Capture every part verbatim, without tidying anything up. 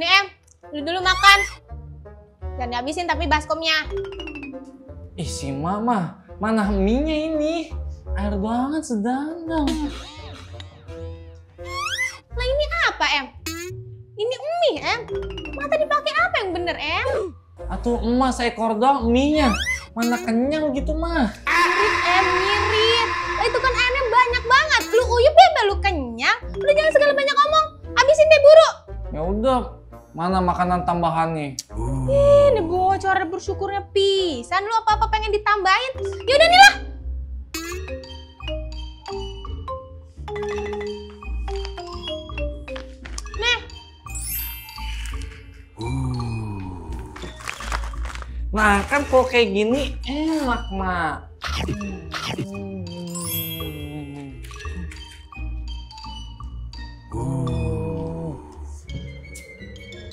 Nih Em, dulu dulu makan. Jangan dihabisin tapi baskomnya. Ih si Mama, mana mie-nya ini? Air banget sedang dong. Nah ini apa Em? Ini mie Em. Mata dipakai apa yang bener Em? Atuh emas seekor dong mie-nya. Mana kenyang gitu mah. Ngirit Em, ngirit. Nah, itu kan airnya banyak banget. Lu uyup ya belu kenyang. Lu jangan segala banyak omong. Habisin deh buru. Ya udah. Mana makanan tambahannya? Ih, ini bocor bersyukurnya pisan. Lu apa-apa pengen ditambahin? Yaudah nih lah. Nih. Nah, kan kok kayak gini enak, Mak.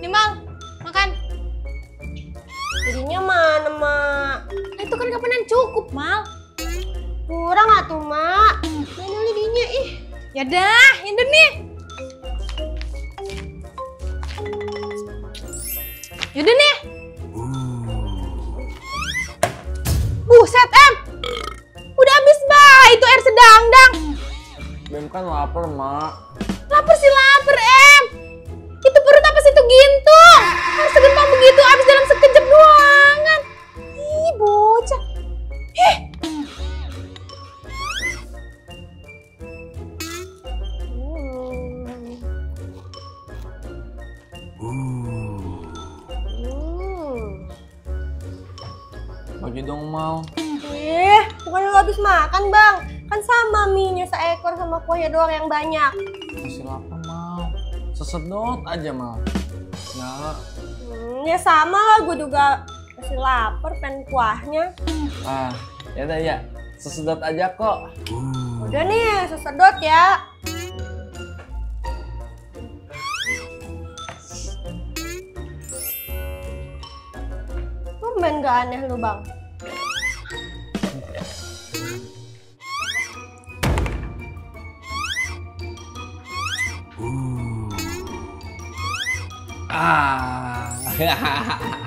Nimal, makan. Jadinya mana, Mak? Eh, itu kan kapanan cukup, Mal. Kurang atuh, Mak. Mana lidinya, ih. Ya dah, hidup nih. Yaudah nih. Buset, Em. Udah habis, bah. Itu air sedang-dang. Bem kan lapar, Mak. Lapar sih lapar, Em. Itu perut apa sih itu gintung? Harus segempang begitu, habis dalam sekejap doangan. Ih, bocah. Eh. Bagi dong mau. Eh, bukan lu habis makan, Bang. Kan sama mie-nya seekor sama kuahnya doang yang banyak. Masih lapar, Mau. Sesedot aja Mal. Nah. Hmm, ya sama lah, gue juga masih lapar pengen kuahnya. Ah, ya udah ya, sesedot aja kok. Uh. Udah nih, sesedot ya. Lu main gak aneh lu Bang. Uh. Ah.